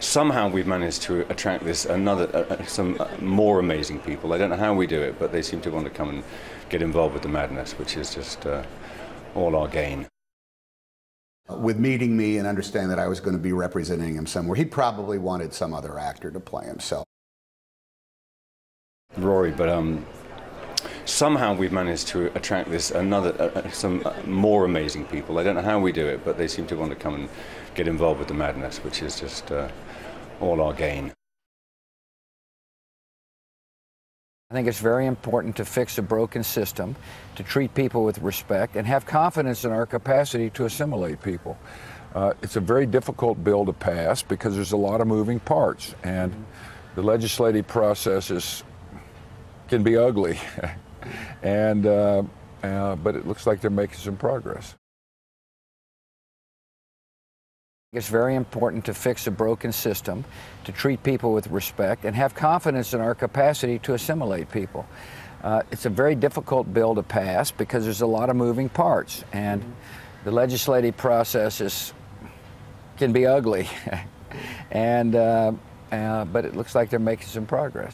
Somehow we've managed to attract this some more amazing people. I don't know how we do it, but they seem to want to come and get involved with the madness, which is just all our gain. With meeting me and understanding that I was going to be representing him somewhere, he probably wanted some other actor to play himself. Rory, but somehow we've managed to attract some more amazing people. I don't know how we do it, but they seem to want to come and get involved with the madness, which is just all our gain. I think it's very important to fix a broken system, to treat people with respect, and have confidence in our capacity to assimilate people. It's a very difficult bill to pass because there's a lot of moving parts, and the legislative process can be ugly, and but it looks like they're making some progress. It's very important to fix a broken system, to treat people with respect, and have confidence in our capacity to assimilate people. It's a very difficult bill to pass because there's a lot of moving parts, and the legislative process can be ugly, and but it looks like they're making some progress.